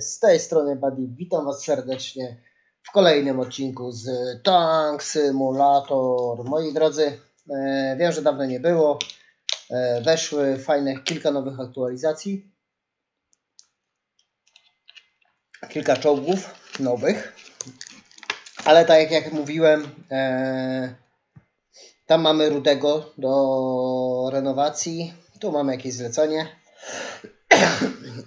Z tej strony Badi, witam Was serdecznie w kolejnym odcinku z Tank Symulator. Moi drodzy, wiem, że dawno nie było, weszły fajnych kilka nowych aktualizacji, kilka czołgów nowych, ale tak jak mówiłem, tam mamy Rudego do renowacji, tu mamy jakieś zlecenie.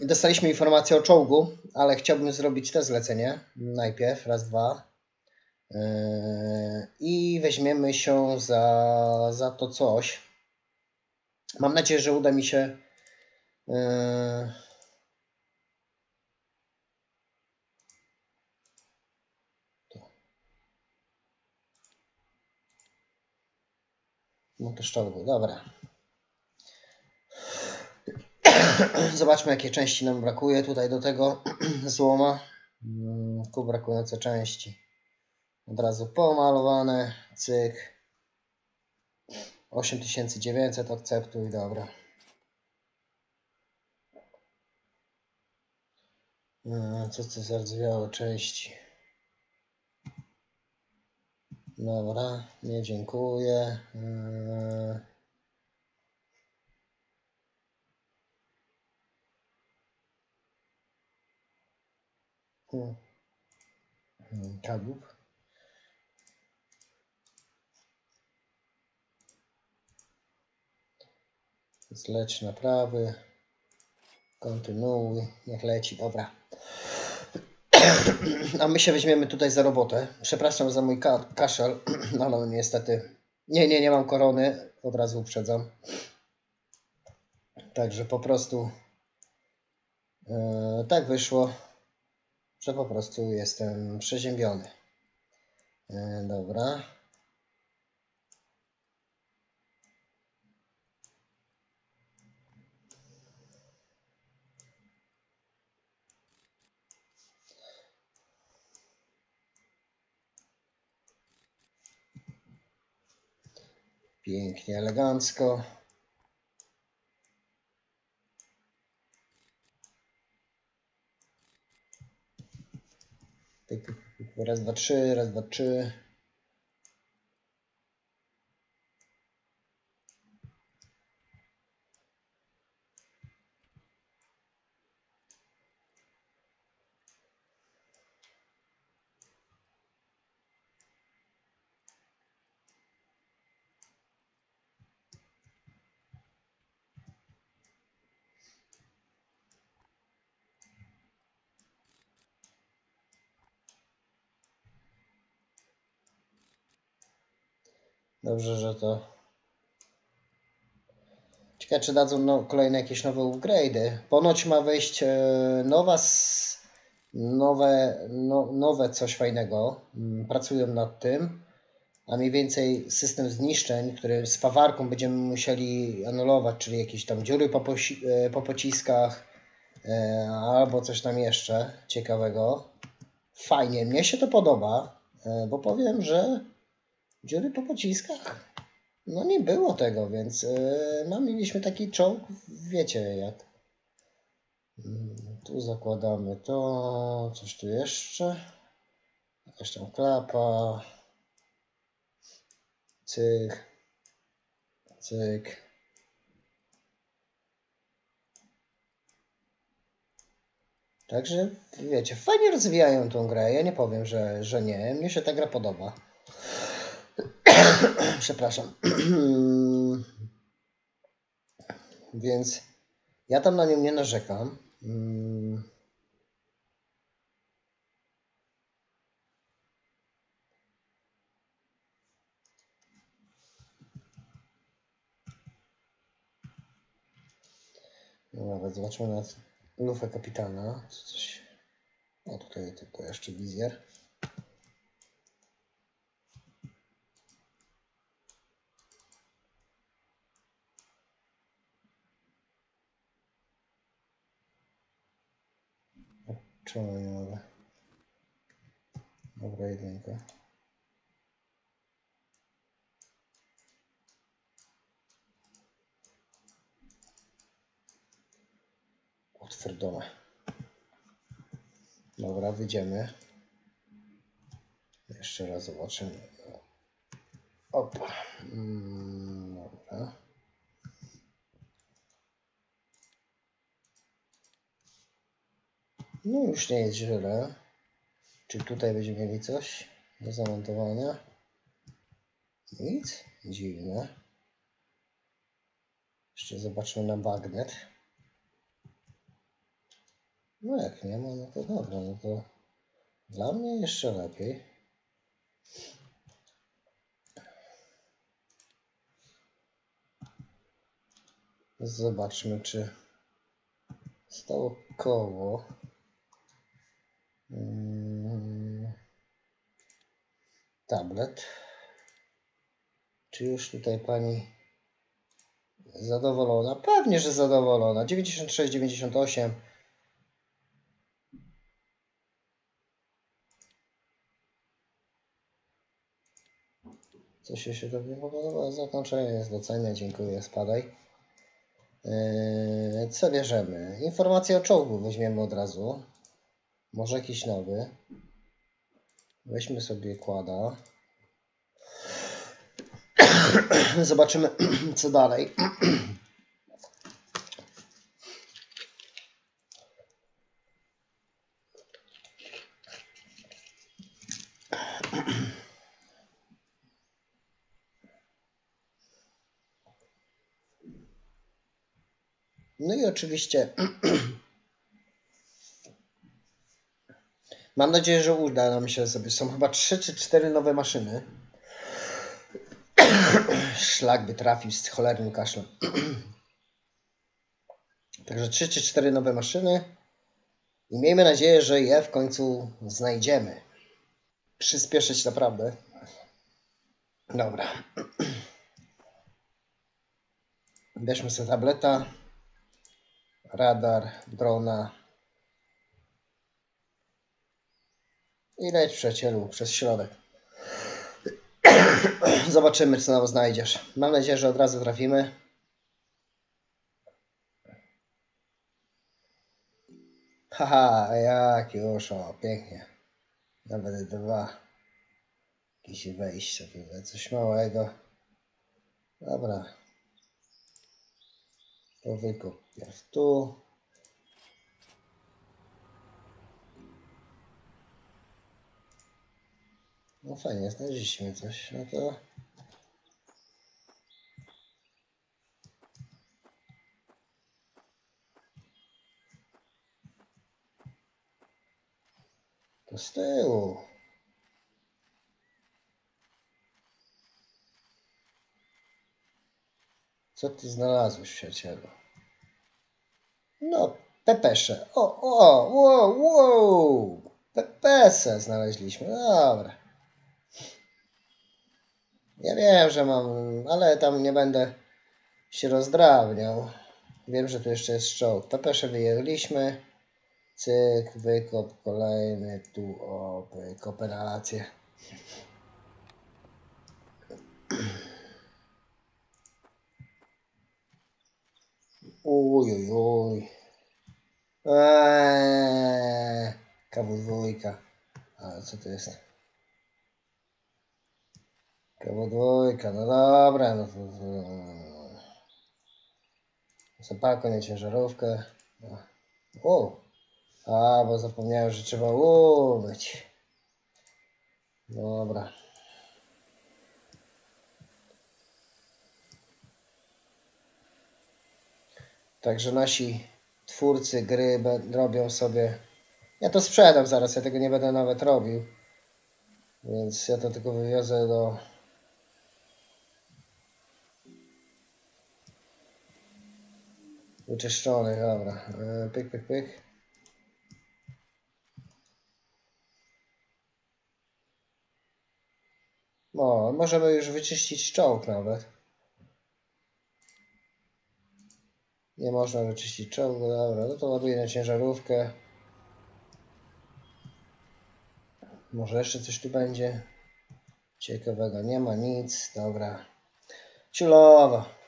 Dostaliśmy informację o czołgu, ale chciałbym zrobić to zlecenie najpierw, raz, dwa. I weźmiemy się za to coś. Mam nadzieję, że uda mi się montaż czołgu, dobra. Zobaczmy, jakie części nam brakuje tutaj do tego złoma. Tu brakujące części. Od razu pomalowane. Cyk. 8900 akceptuj. Dobra. Co to zardzewiałe części? Dobra. Nie dziękuję. Kabów. Zleć naprawy. Kontynuuj. Niech leci. Dobra. A my się weźmiemy tutaj za robotę. Przepraszam za mój kaszel, ale niestety... Nie mam korony. Od razu uprzedzam. Także po prostu... tak wyszło, że po prostu jestem przeziębiony. Dobra. Pięknie, elegancko. Raz, dwa, trzy, raz, dwa, trzy. Dobrze, że to... Ciekawe, czy dadzą kolejne jakieś nowe upgrade'y. Ponoć ma wejść nowe coś fajnego. Pracują nad tym. A mniej więcej system zniszczeń, który z fawarką będziemy musieli anulować, czyli jakieś tam dziury po pociskach albo coś tam jeszcze ciekawego. Fajnie, mnie się to podoba, bo powiem, że dziury po pociskach? No nie było tego, więc mieliśmy taki czołg, wiecie jak. Tu zakładamy to, coś tu jeszcze. Jakaś tam klapa. Cyk. Cyk. Także wiecie, fajnie rozwijają tą grę, ja nie powiem, że nie. Mnie się ta gra podoba. Przepraszam. Więc ja tam na nią nie narzekam. Nawet zobaczmy na lufę kapitana. Coś... No tutaj tylko jeszcze wizjer. Czemu nie mogę? Dobra, jedynka. Otwórz domę. Dobra, wyjdziemy. Jeszcze raz zobaczymy. Opa. Dobra. No już nie jest źle. Czy tutaj będziemy mieli coś do zamontowania? Nic? Dziwne. Jeszcze zobaczmy na bagnet. No jak nie ma, no to dobra, no to dla mnie jeszcze lepiej. Zobaczmy, czy stało koło. Tablet. Czy już tutaj pani zadowolona? Pewnie, że zadowolona. 96, 98. Coś się tobie podoba? Zakończenie zlecenia. Dziękuję, spadaj. Co bierzemy? Informacje o czołgu weźmiemy od razu. Może jakiś nowy. Weźmy sobie kłada. Zobaczymy, co dalej. No i oczywiście mam nadzieję, że uda nam się zrobić. Są chyba 3 czy 4 nowe maszyny. Szlak by trafił z cholernym kaszlem. Także 3 czy 4 nowe maszyny. I miejmy nadzieję, że je w końcu znajdziemy. Przyspieszyć naprawdę. Dobra. Bierzmy sobie tableta. Radar, drona. I leć, przyjacielu, przez środek. Zobaczymy, co nam znajdziesz. Mam nadzieję, że od razu trafimy. Haha, jak już, o, pięknie. Nawet dwa. Jakieś wejście, coś małego. Dobra. To wykupię tu. No fajnie, znaleźliśmy coś, no to... To z tyłu. Co ty znalazłeś, przyjacielu? No, pepesze. O, wow, wow. Pepesę znaleźliśmy, dobra. Ja wiem, że mam, ale tam nie będę się rozdrabniał. Wiem, że tu jeszcze jest czołg. Pepesze wyjęliśmy. Cyk, wykop kolejny tu, o, wykopelację. Uj, uj, uj. KW-2. A co to jest? KW-2, no dobra, no to... Zapakuję ciężarówkę. O! A, bo zapomniałem, że trzeba umyć. Dobra. Także nasi twórcy gry robią sobie... Ja to sprzedam zaraz, ja tego nie będę nawet robił. Więc ja to tylko wywiozę do... Wyczyszczony, dobra. Pyk, pyk, pyk. O, możemy już wyczyścić czołg nawet. Nie można wyczyścić czołgu, dobra. No to ładuję na ciężarówkę. Może jeszcze coś tu będzie. Ciekawego nie ma, nic. Dobra. Ciulowa.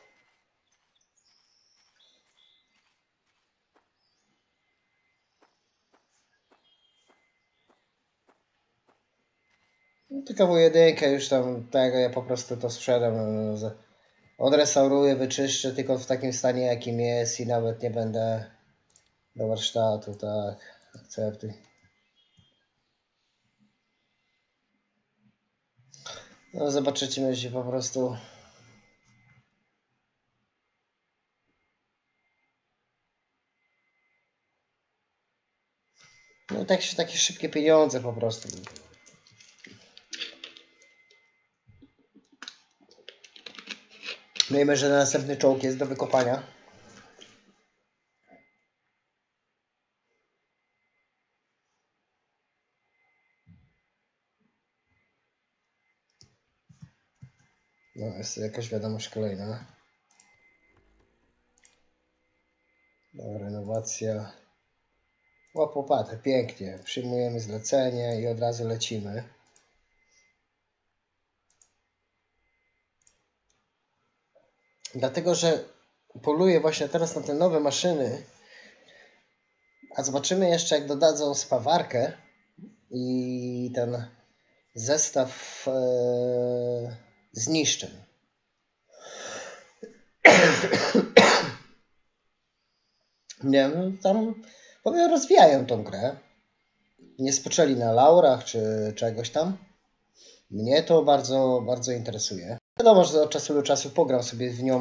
No, tylko KW-1 już tam tego ja po prostu to sprzedam. Odrestauruję, wyczyszczę tylko w takim stanie jakim jest i nawet nie będę do warsztatu, tak, akceptuj. No zobaczycie się po prostu. No i tak się takie szybkie pieniądze po prostu. Miejmy, że następny czołg jest do wykopania. No, jest jakaś wiadomość kolejna. No, renowacja. Łap łopatę, pięknie. Przyjmujemy zlecenie i od razu lecimy. Dlatego, że poluję właśnie teraz na te nowe maszyny, a zobaczymy jeszcze jak dodadzą spawarkę i ten zestaw zniszczeń. Nie wiem, tam powiem, rozwijają tą grę. Nie spoczęli na laurach czy czegoś tam. Mnie to bardzo, bardzo interesuje. Wiadomo, że od czasu do czasu pogram sobie w nią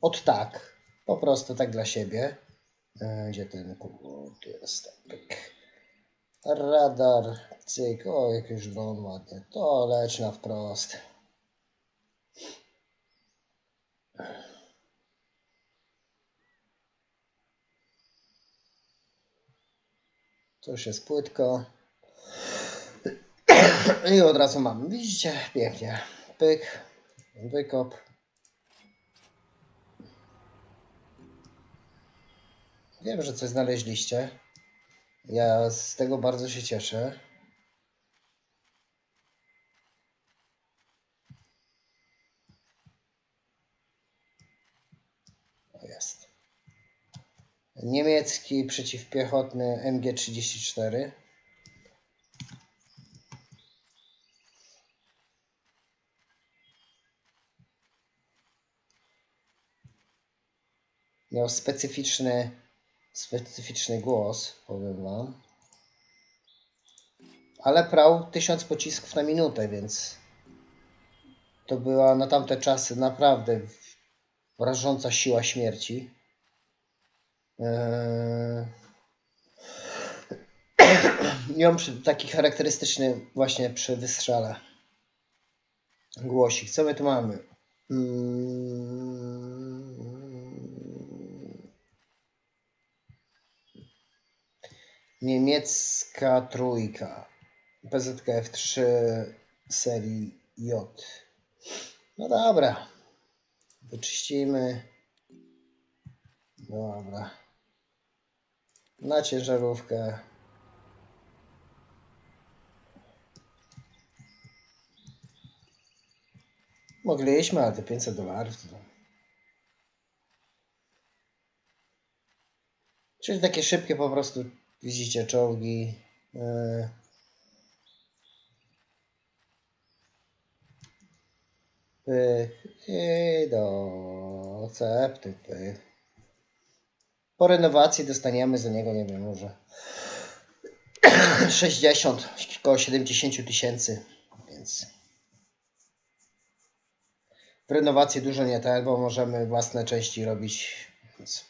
od tak, po prostu tak dla siebie. Gdzie ten kółko jest? Radar, cyk, o jakiś dron ładny, to leć na wprost. To już jest płytko. I od razu mamy, widzicie? Pięknie. Pyk, wykop. Wiem, że coś znaleźliście. Ja z tego bardzo się cieszę. O, jest. Niemiecki przeciwpiechotny MG 34. Miał specyficzny głos, powiem wam. Ale prał 1000 pocisków na minutę, więc to była na tamte czasy naprawdę rażąca siła śmierci. Miał taki charakterystyczny właśnie przy wystrzale głosik. Co my tu mamy? Niemiecka trójka Pz.Kpfw. III serii J. No dobra, wyczyścimy. Dobra, na ciężarówkę. Mogliśmy, ale te $500. Czyli takie szybkie po prostu. Widzicie czołgi. I do cepty. Po renowacji dostaniemy za niego, nie wiem, może 60, około 70 000, więc w renowacji dużo nie tak, bo możemy własne części robić, więc...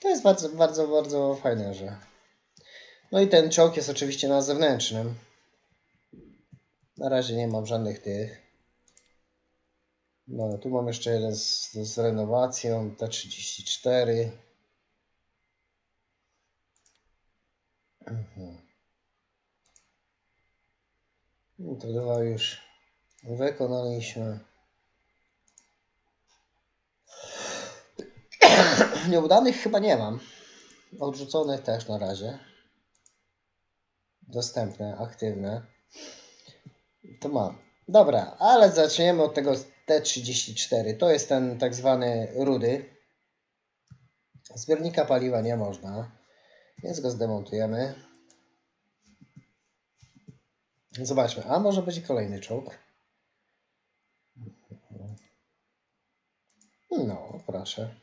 To jest bardzo, bardzo, bardzo fajne, że... No i ten czołg jest oczywiście na zewnętrznym. Na razie nie mam żadnych tych. No, tu mam jeszcze jeden z renowacją, T34. No, to dwa już wykonaliśmy. Nieudanych chyba nie mam. Odrzucone też na razie. Dostępne, aktywne. To mam. Dobra, ale zaczniemy od tego T34. To jest ten tak zwany rudy. Zbiornika paliwa nie można, więc go zdemontujemy. Zobaczmy, a może będzie kolejny czołg. No, proszę.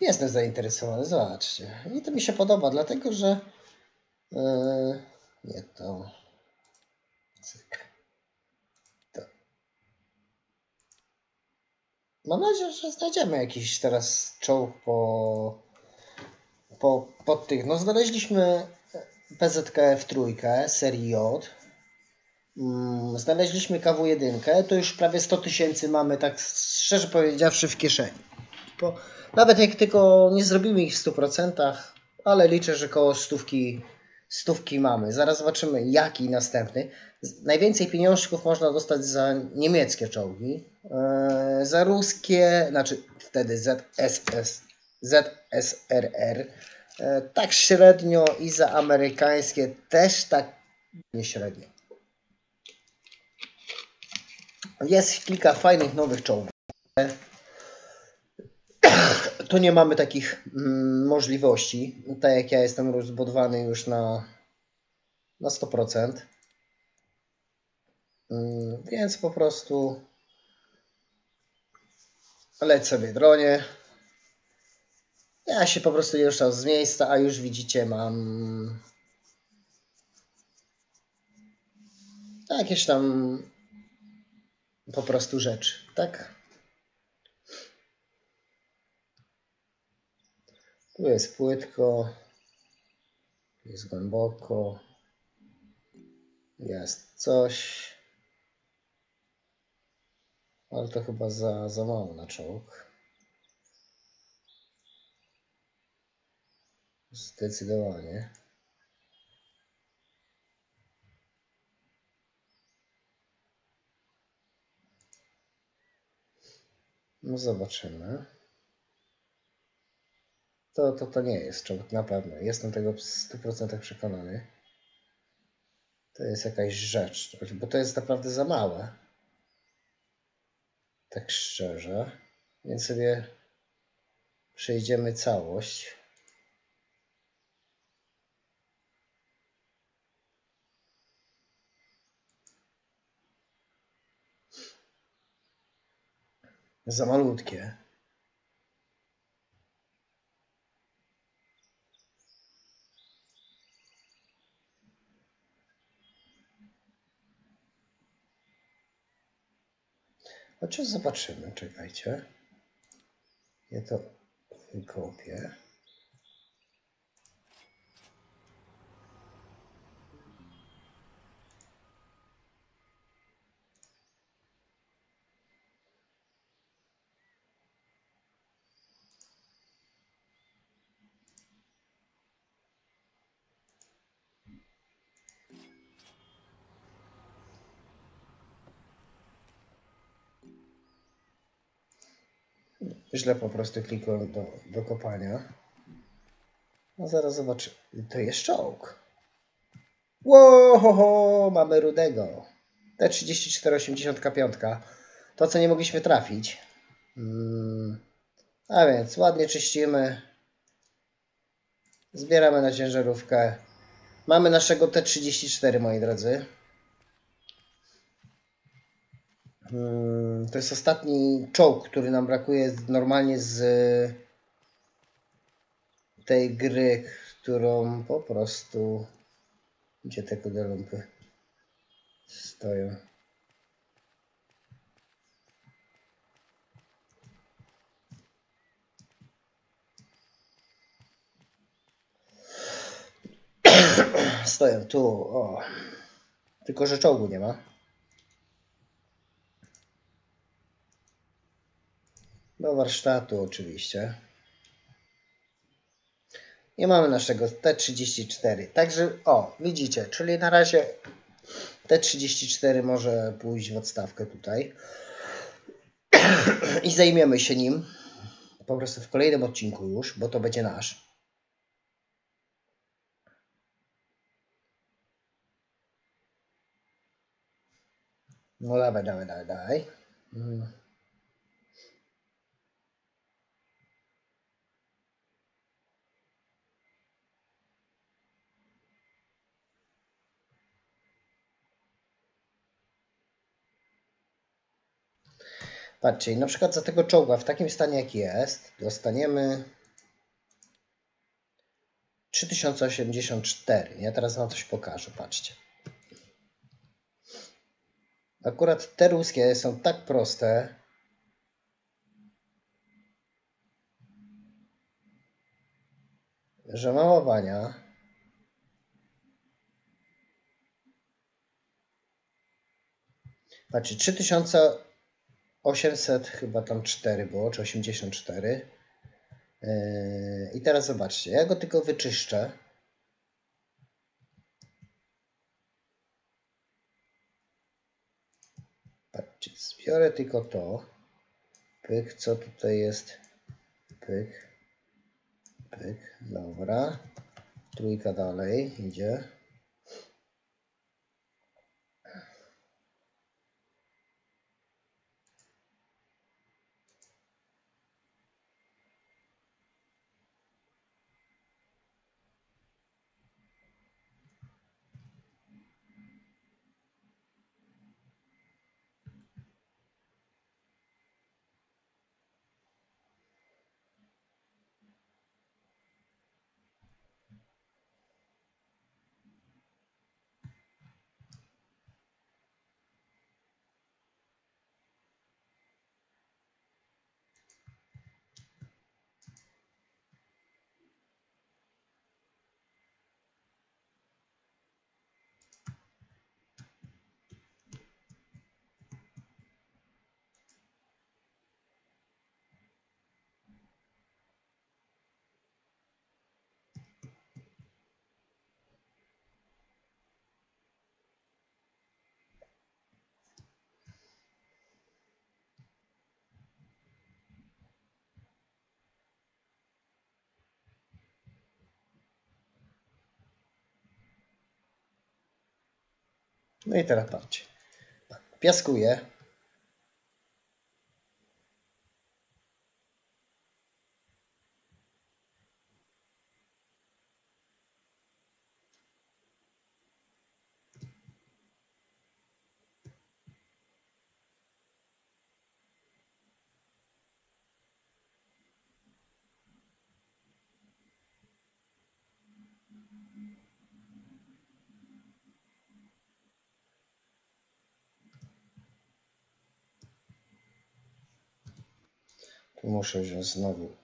Jestem zainteresowany, zobaczcie. I to mi się podoba, dlatego że... nie to... Cyk. To. Mam nadzieję, że znajdziemy jakiś teraz czołg po tych... No znaleźliśmy Pz.Kpfw. III serii J. Znaleźliśmy KW-1, to już prawie 100 tysięcy mamy, tak szczerze powiedziawszy, w kieszeni. Nawet jak tylko nie zrobimy ich w 100%, ale liczę, że koło stówki mamy. Zaraz zobaczymy, jaki następny. Najwięcej pieniążków można dostać za niemieckie czołgi, za ruskie, znaczy wtedy ZSRR, tak średnio, i za amerykańskie też tak nieśrednio. Jest kilka fajnych nowych czołgów. Tu nie mamy takich możliwości, tak jak ja jestem rozbudowany już na 100%. Więc po prostu leć sobie dronie. Ja się po prostu już tam z miejsca, a już widzicie, mam jakieś tam po prostu rzeczy, tak? Tu jest płytko, jest głęboko, jest coś, ale to chyba za mało na czołg. Zdecydowanie. No zobaczymy. To nie jest czołg, na pewno. Jestem tego w 100% przekonany. To jest jakaś rzecz, bo to jest naprawdę za małe. Tak szczerze. Więc sobie przejdziemy całość. Za malutkie. Chociaż zobaczymy, czekajcie. Ja to wykopię. Źle po prostu klikłem do kopania. No zaraz zobaczymy. To jest czołg. Łohoho, mamy rudego. T34,85. To, co nie mogliśmy trafić. A więc ładnie czyścimy. Zbieramy na ciężarówkę. Mamy naszego T34, moi drodzy. To jest ostatni czołg, który nam brakuje normalnie z tej gry, którą po prostu... Gdzie te kodelumpy stoją? Stoją tu, o. Tylko że czołgu nie ma. Do warsztatu oczywiście. Nie mamy naszego T34. Także, o, widzicie, czyli na razie T34 może pójść w odstawkę tutaj. I zajmiemy się nim. po prostu w kolejnym odcinku już, bo to będzie nasz. No dawaj, dawaj, dawaj, dawaj. Patrzcie, na przykład za tego czołga w takim stanie jaki jest, dostaniemy 3084. Ja teraz wam coś pokażę, patrzcie. Akurat te ruskie są tak proste. Że malowania. Patrzcie, 3800 chyba tam 4 było, czy 84. I teraz zobaczcie, ja go tylko wyczyszczę. Patrzcie, zbiorę tylko to. Pyk, co tutaj jest? Pyk, pyk, dobra. Trójka dalej idzie. No i teraz patrzcie. Piaskuję. Muszę wziąć znowu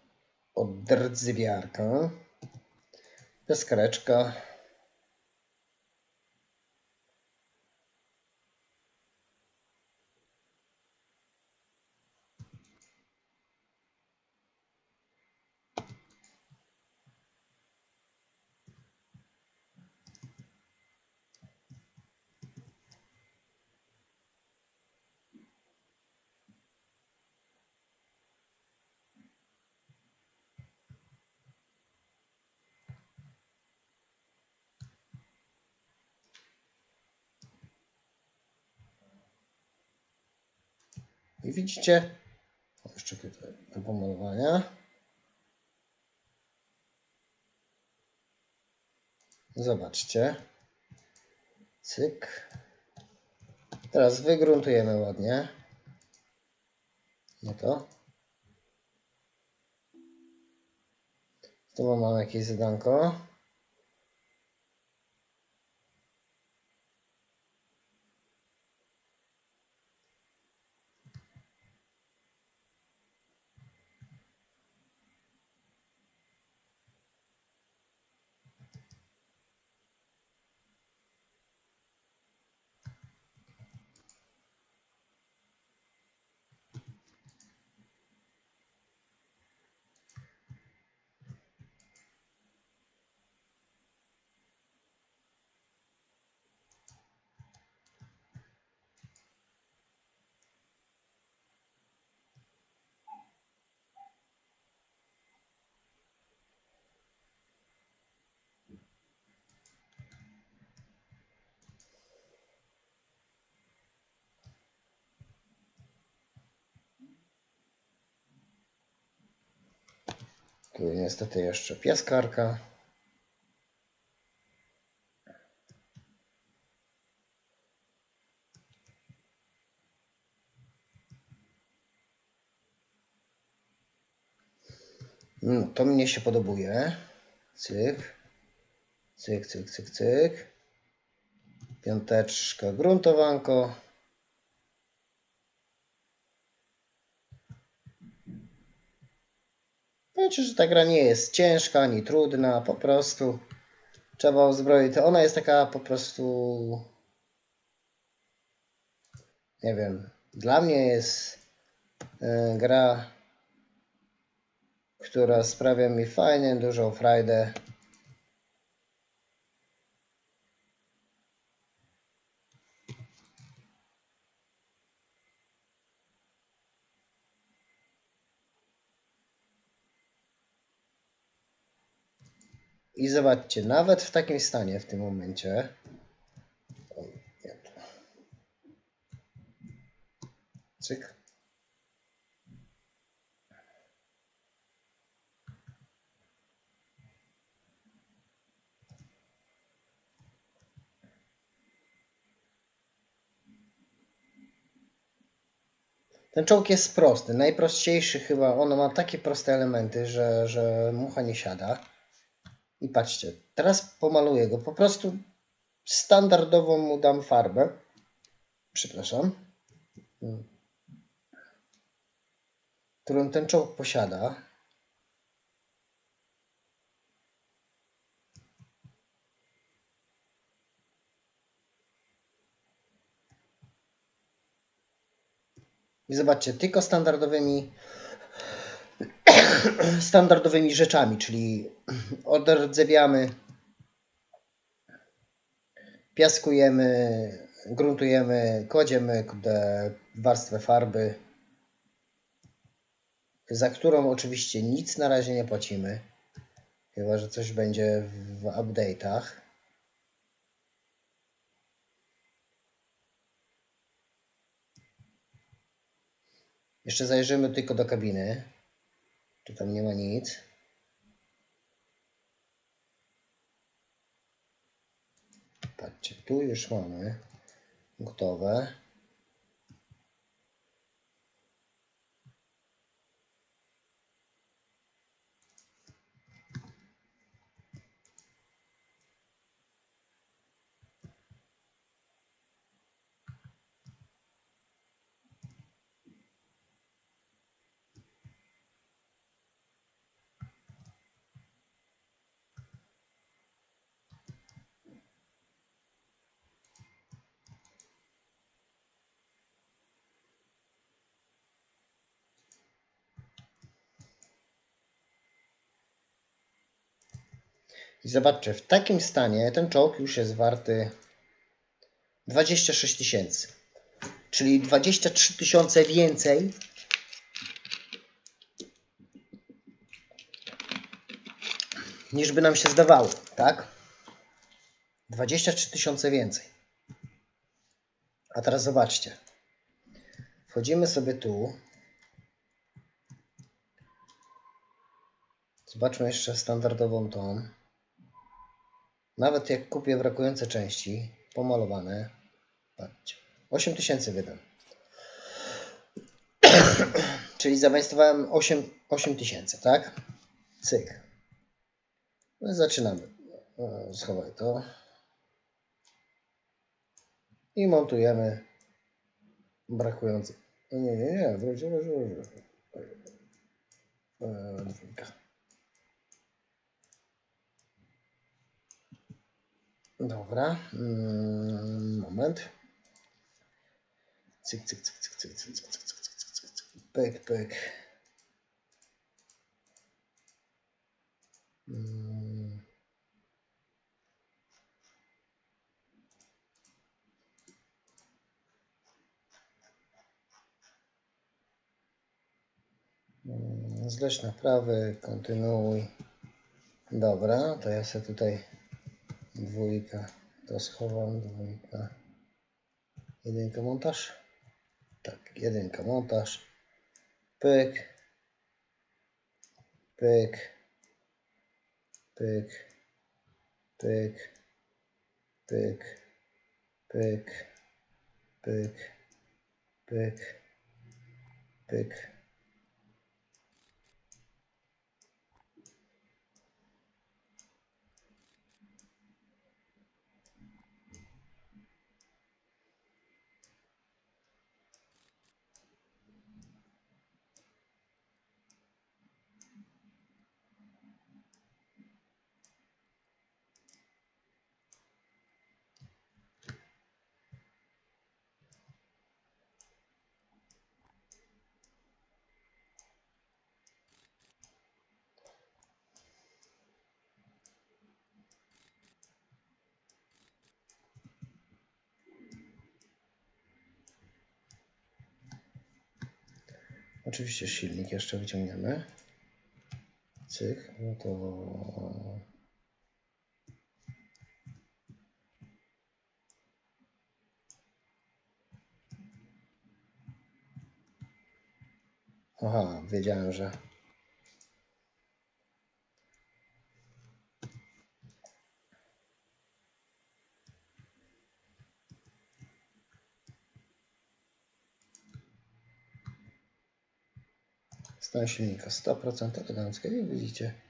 odrdzywiarkę, deskreczka. I widzicie, jeszcze do pomalowania. Zobaczcie. Cyk. Teraz wygruntujemy ładnie. No to. Tu mamy jakieś zadanko. Tu niestety jeszcze piaskarka. No, to mnie się podobuje. Cyk. Cyk, cyk, cyk, cyk. Piąteczka, gruntowanko. Znaczy, że ta gra nie jest ciężka, ani trudna, po prostu trzeba uzbroić. Ona jest taka po prostu, nie wiem, dla mnie jest gra, która sprawia mi fajnie dużą frajdę. I zobaczcie, nawet w takim stanie w tym momencie. Cyk. Ten czołg jest prosty, najprostszy chyba. On ma takie proste elementy, że mucha nie siada. I patrzcie, teraz pomaluję go, po prostu standardową mu dam farbę. Przepraszam. Którą ten czołg posiada. I zobaczcie, tylko standardowymi rzeczami, czyli odrdzewiamy, piaskujemy, gruntujemy, kładziemy warstwę farby, za którą oczywiście nic na razie nie płacimy, chyba że coś będzie w update'ach. Jeszcze zajrzymy tylko do kabiny. Czy tam nie ma nic? Patrzcie, tu już mamy gotowe. I zobaczcie, w takim stanie ten czołg już jest warty 26 tysięcy, czyli 23 tysiące więcej niż by nam się zdawało, tak? 23 tysiące więcej. A teraz zobaczcie. Wchodzimy sobie tu. Zobaczmy jeszcze standardową tą. Nawet jak kupię brakujące części, pomalowane, patrzcie, 8000 wydam. Czyli zainwestowałem 8000, tak? Cyk. No i zaczynamy. Schowaj to. I montujemy brakujące. Nie, wróć. Dobra, moment. Cyk, cyk, cyk, cyk, cyk, cyk, cyk, cyk, cyk, cyk, pyk, pyk. Zleć naprawy, kontynuuj. Dobra, to ja sobie tutaj dwójka, to schowam, dwójka, jedynka montaż, tak, jedynka montaż, pyk, pyk, Pyk, pyk, pyk, pyk, pyk, pyk, pyk. Oczywiście silnik jeszcze wyciągniemy. Cyk, no to... Aha, wiedziałem, że... Stan silnika 100% eleganckie, jak widzicie.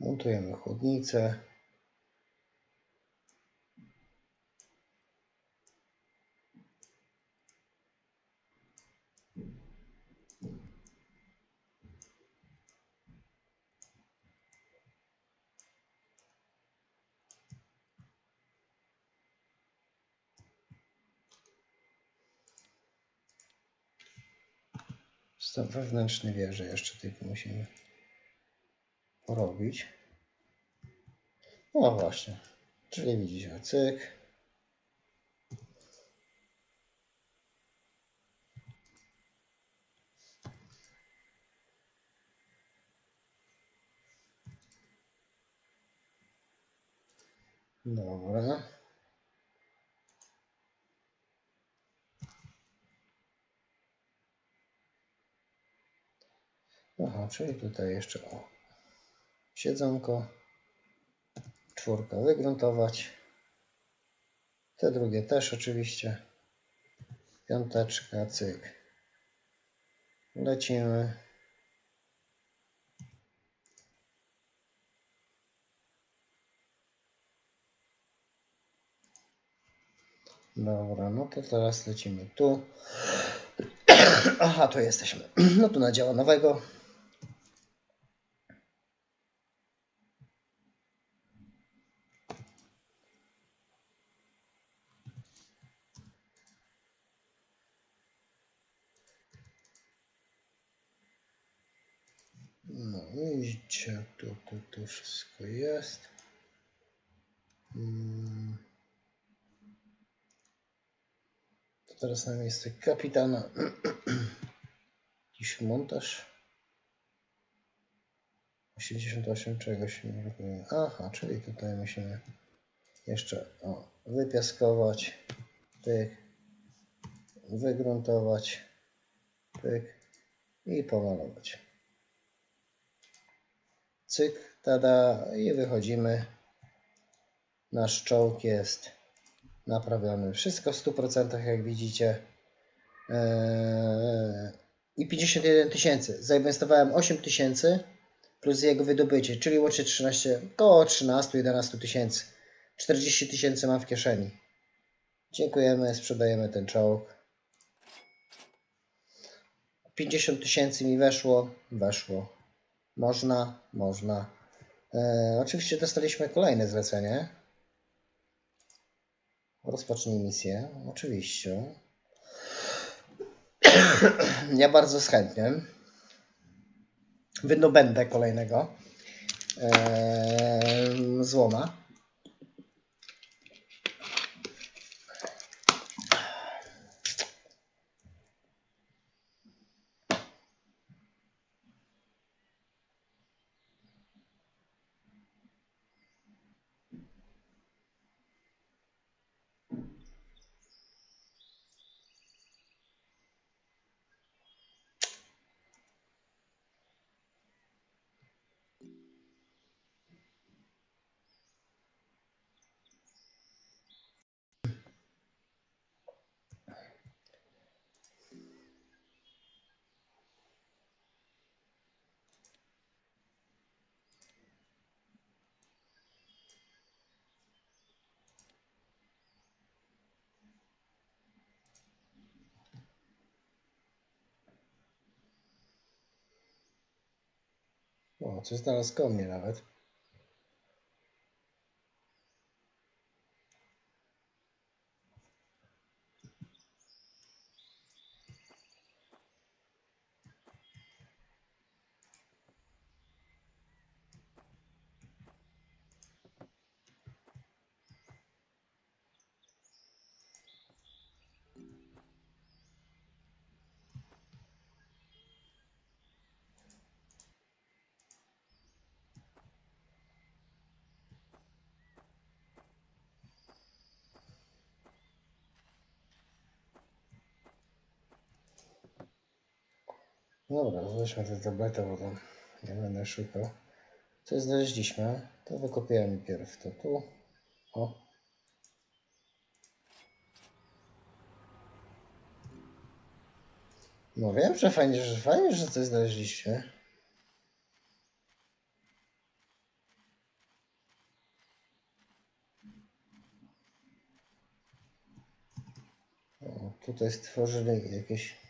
Montujemy chłodnicę. Stan wewnętrzny wieży jeszcze tylko musimy robić. No właśnie, czyli widzicie, cyk. Dobra. Aha, czyli tutaj jeszcze o siedzonko, czwórka wygruntować, te drugie też oczywiście, piąteczka, cyk, lecimy. Dobra, no to teraz lecimy tu. Aha, tu jesteśmy. No tu na działa nowego. Tu wszystko jest. To teraz na miejsce kapitana. Jakiś montaż. 88 czegoś nie robimy. Aha, czyli tutaj musimy jeszcze wypiaskować. Pyk. Wygruntować. Pyk. I pomalować. Cyk. Tada, i wychodzimy. Nasz czołg jest Naprawiamy wszystko w 100%, jak widzicie. I 51 tysięcy. Zainwestowałem 8 tysięcy plus jego wydobycie, czyli łącznie 13, około 13-11 tysięcy. 40 tysięcy mam w kieszeni. Dziękujemy, sprzedajemy ten czołg. 50 tysięcy mi weszło. Można. Oczywiście dostaliśmy kolejne zlecenie. Rozpocznij misję. Oczywiście. Ja bardzo chętnie wydobędę kolejnego złoma. O, coś znalazł koło mnie nawet. Dobra, weźmy tę tabletę, bo tam nie będę szukał. Co znaleźliśmy? To wykopiamy pierw to tu. O. No wiem, że fajnie, że coś znaleźliście. O, tutaj stworzyli jakieś...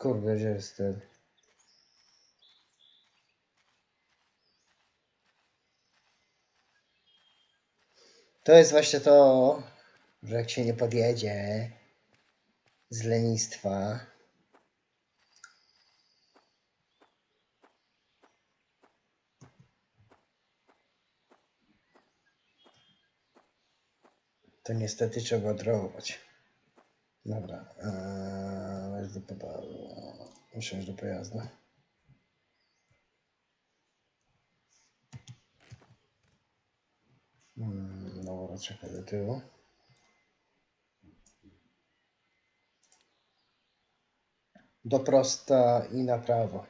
Kurde, gdzie jest ten? To jest właśnie to, że jak się nie podjedzie z lenistwa. To niestety trzeba drogować. Dobra, muszę iść do pojazdu. Dobra, czekaj do tyłu. Do prosta i na prawo.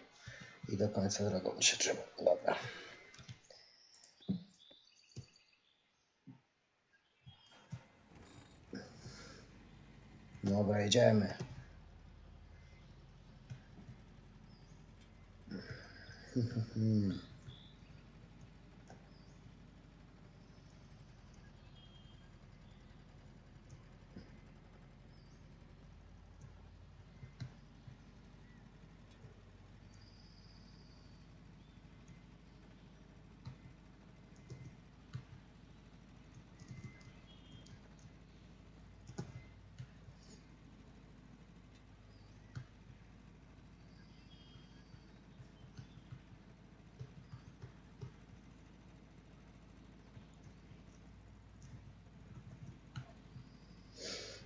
I do końca drogą się trzyma. Dobra. Dobra, jedziemy.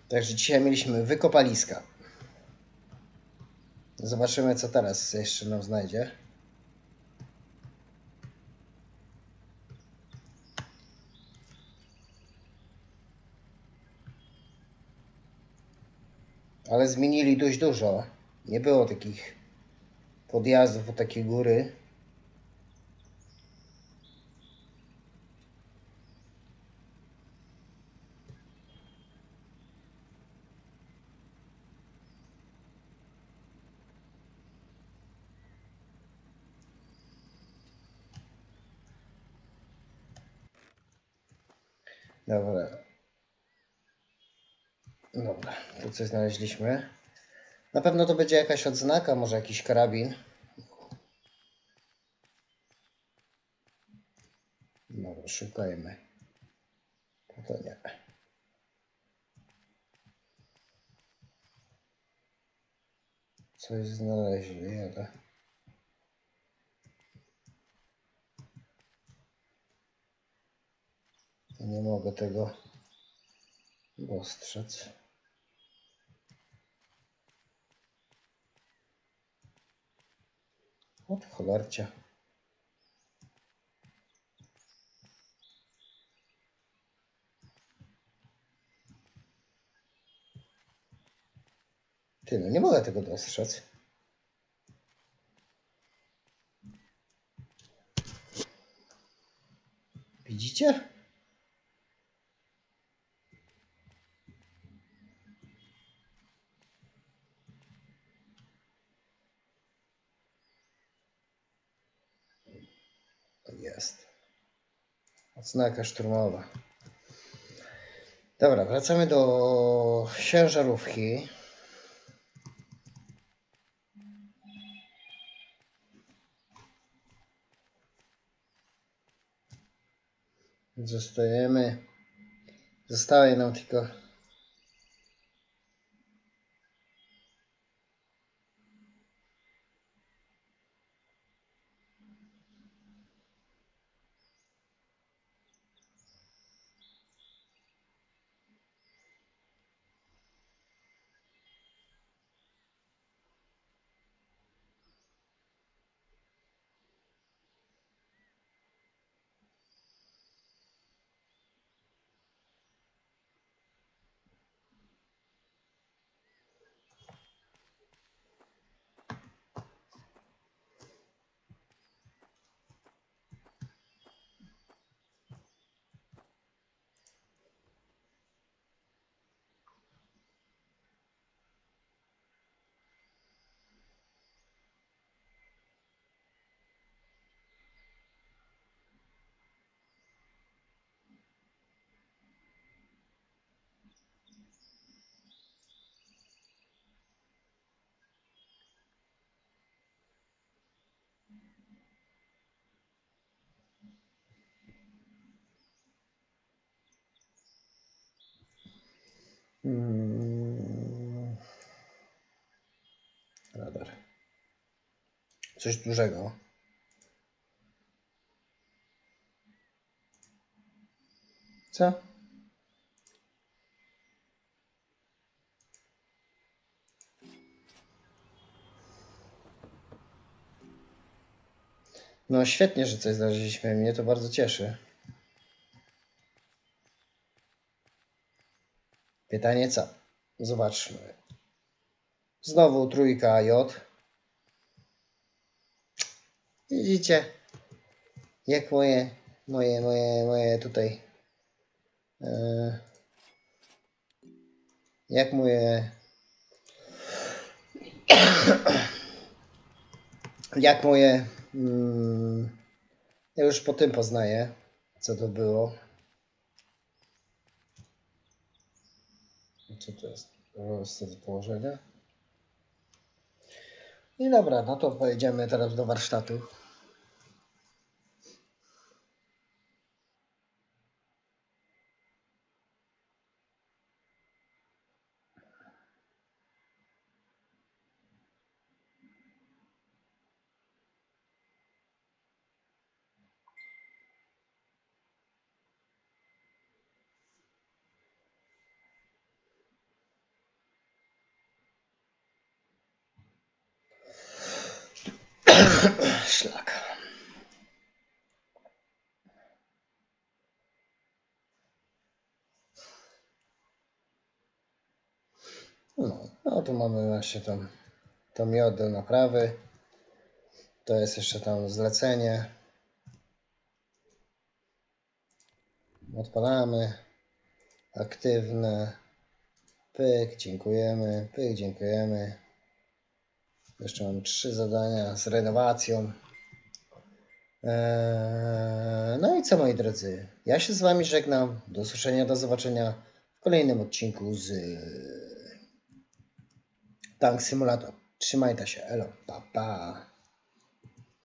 Także dzisiaj mieliśmy wykopaliska. Zobaczymy, co teraz jeszcze nam znajdzie. Ale zmienili dość dużo. nie było takich podjazdów o takie góry. Dobra. Dobra, to coś znaleźliśmy. Na pewno to będzie jakaś odznaka, może jakiś karabin. Dobra, szukajmy. To nie. Coś znaleźli, ale... nie mogę tego dostrzec. Od cholercia. Ty, no nie mogę tego dostrzec. Widzicie? Jest. Odznaka szturmowa. Dobra, wracamy do ciężarówki. Zostajemy. Zostaje nam tylko radar. Coś dużego. Co? No świetnie, że coś znaleźliśmy. Mnie to bardzo cieszy. Pytanie co? Zobaczmy. Znowu trójka J. Widzicie, jak moje tutaj. Jak moje. Jak moje. Ja już po tym poznaję, co to było. Co to jest? Rozsąd położenia. I dobra, no to pojedziemy teraz do warsztatu. Szlak. No, no tu mamy właśnie tam to miod do naprawy, to jest jeszcze tam zlecenie, odpalamy, aktywne, pyk, dziękujemy, jeszcze mam 3 zadania z renowacją. No i co, moi drodzy, ja się z wami żegnam, do usłyszenia, do zobaczenia w kolejnym odcinku z Tank Simulator. Trzymajcie się, elo, pa pa.